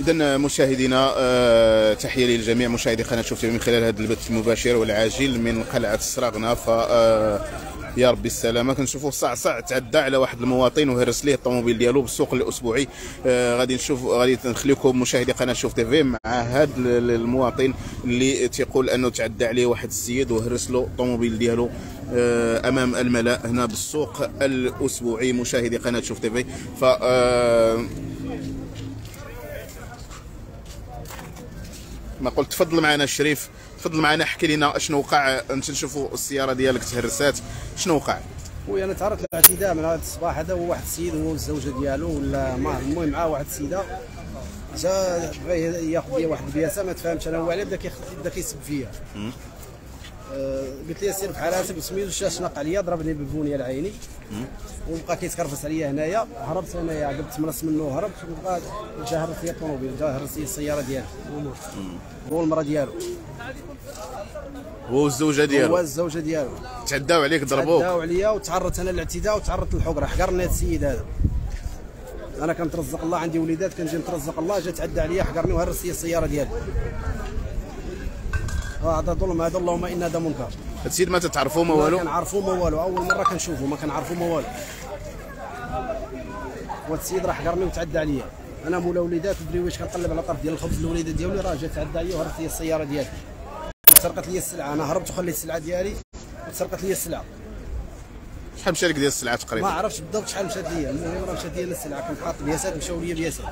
إذا مشاهدينا تحية للجميع مشاهدي قناة شوف تيفي من خلال هذا البث المباشر والعاجل من قلعة السراغنة. ف يا ربي السلامه، كنشوفوا صعصع تعدى على واحد المواطن وهرس ليه الطوموبيل ديالو بالسوق الاسبوعي. غادي نخليكم مشاهدي قناه شوف تيفي مع هذا المواطن اللي تيقول انه تعدى عليه واحد السيد وهرس له الطوموبيل ديالو امام الملاء هنا بالسوق الاسبوعي مشاهدي قناه شوف تيفي. ف ما قلت تفضل معنا الشريف، تفضل معنا حكي لنا شنو وقع. انت نشوفوا السياره ديالك تهرسات، شنو وقع؟ خويا انا تعرضت لاعتداء من هذا الصباح هذا. هو واحد السيد هو والزوجه ديالو ولا المهم معاه واحد السيده، جا بغا ياخذ لي واحد البياسه ما تفهمش انا هو علاه، بدا كيسب فيا. قلت لي سير بحال هكا بسميتو الشاش ناق عليا، ضربني بالبونيه لعيني وبقى كيتكرفس عليا هنايا. هربت انايا، قلت مرس منه وهربت، وبقى جا هرس لي الطوموبيل، جا هرس لي السياره ديالو هو المراه ديالو هو الزوجه ديالو تعداو عليك ضربوك؟ تعداو عليا وتعرضت انا للاعتداء وتعرضت للحقره. حقرني هذا السيد هذا، انا كنترزق الله، عندي وليدات كنجي نترزق الله، جا تعدى عليا حقرني وهرس لي السياره ديالو. هذا ظلم، هذا اللهم ان هذا منكر. هذا السيد ما تتعرفوه ما والو؟ ما كنعرفوه ما والو، اول مره كنشوفه، ما كنعرفوه ما والو. وهذا السيد راه حقرني وتعدى عليا، انا مولا وليدات مدري واش كنقلب على طرف ديال الخبز الوليده ديالي، راه جا تعدى عليا وهرس لي السياره ديالي وسرقت لي السلعه. انا هربت وخليت السلعه ديالي وسرقت لي السلعه. شحال مشى لك ديال السلعه تقريبا؟ ما عرفتش بالضبط شحال مشات ليا، المهم راه مشات ليا السلعه، كنت حاط بياسات مشاو ليا بياسات.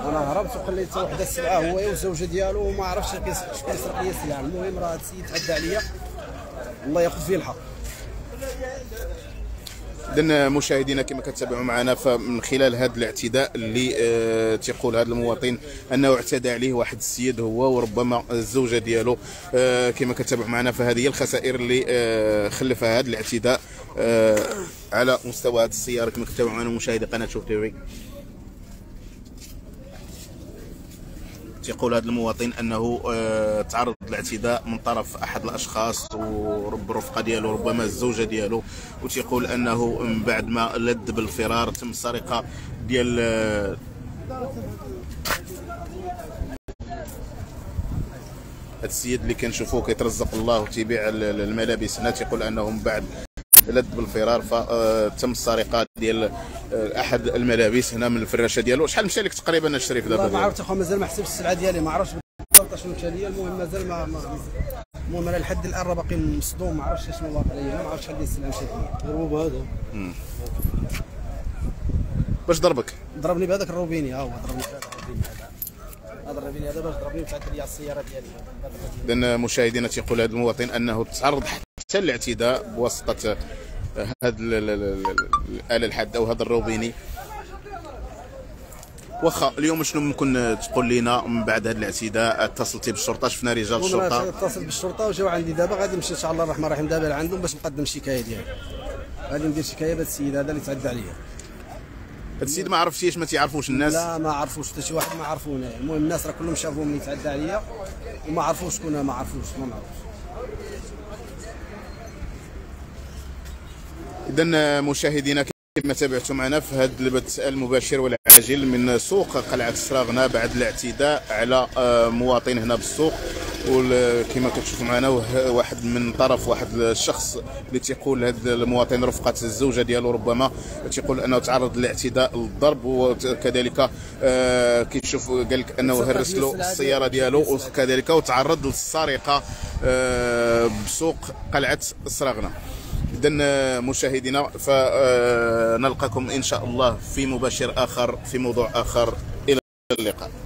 انا هربت وخليت وحده السلعه هو والزوجه ديالو وما عرفتش كيسرق لي السلعه. المهم راه هذا السيد تعدى عليا، الله ياخذ فيه الحق. اذا مشاهدينا كما كتتابعوا معنا، فمن خلال هذا الاعتداء اللي تيقول هذا المواطن انه اعتدى عليه واحد السيد هو وربما الزوجه ديالو كما كتتابعوا معنا، فهذه هي الخسائر اللي خلفها هذا الاعتداء على مستوى هذه السياره كما كتتابعوا معنا مشاهدي قناه شوف تيفي. يقول هذا المواطن انه تعرض للاعتداء من طرف احد الاشخاص ورب الرفقه ديالو ربما الزوجه ديالو، وتيقول انه من بعد ما لد بالفرار تم سرقه ديال هذا السيد اللي كنشوفوه كيترزق الله وتيبيع الملابس هنا. تيقول انه من بعد لد بالفرار فتم السرقه ديال احد الملابس هنا من الفراشه ديالو. شحال مشى لك تقريبا الشريف دابا؟ ما عرفت اخويا، مازال ما حسبتش السلعه ديالي، ما عرفتش بالضبط شنو مشى ليا. المهم مازال المهم انا لحد الان راه باقي مصدوم، ما عرفتش شنو واقع ليا، ما عرفتش شحال ديال السلعه مشات ليا. الروب هذا باش ضربك؟ ضربني بهذاك الروبيني، ها هو ضربني بهذاك الروبيني هذا الروبيني هذا باش ضربني وتعدى لي على السياره ديالي. اذا مشاهدينا تيقول هذا المواطن انه تعرض حتى للاعتداء بواسطه هاد الآلة الحادة وهذا الروبيني. واخا اليوم شنو ممكن تقول لينا من بعد هاد الاعتداء؟ اتصلتي بالشرطة؟ شفنا رجال الشرطة؟ اتصل بالشرطة وجاو عندي دابا، غادي نمشي ان شاء الله الرحمن الرحيم دابا لعندهم باش نقدم الشكاية ديالي. غادي ندير شكاية بهذا السيد هذا اللي تعدى عليا. هاد السيد ما عرفتيش؟ ما تيعرفوش الناس؟ لا ما عرفوش، حتى شي واحد ما عرفونا. المهم الناس راه كلهم شافوه ملي تعدى عليا وما عرفوش شكون، ما عرفوش ما نعرفوش. إذا مشاهدينا كما تابعتوا معنا في هذا البث المباشر والعاجل من سوق قلعة السراغنة بعد الاعتداء على مواطن هنا بالسوق، وكما كتشوفوا معنا واحد من طرف واحد الشخص اللي تيقول هذا المواطن رفقة الزوجة ديالو ربما تيقول انه تعرض للاعتداء للضرب، وكذلك كيشوف قال لك انه هرس له السيارة ديالو وكذلك وتعرض للسرقة بسوق قلعة السراغنة. إذا مشاهدينا فنلقاكم إن شاء الله في مباشر آخر في موضوع آخر، إلى اللقاء.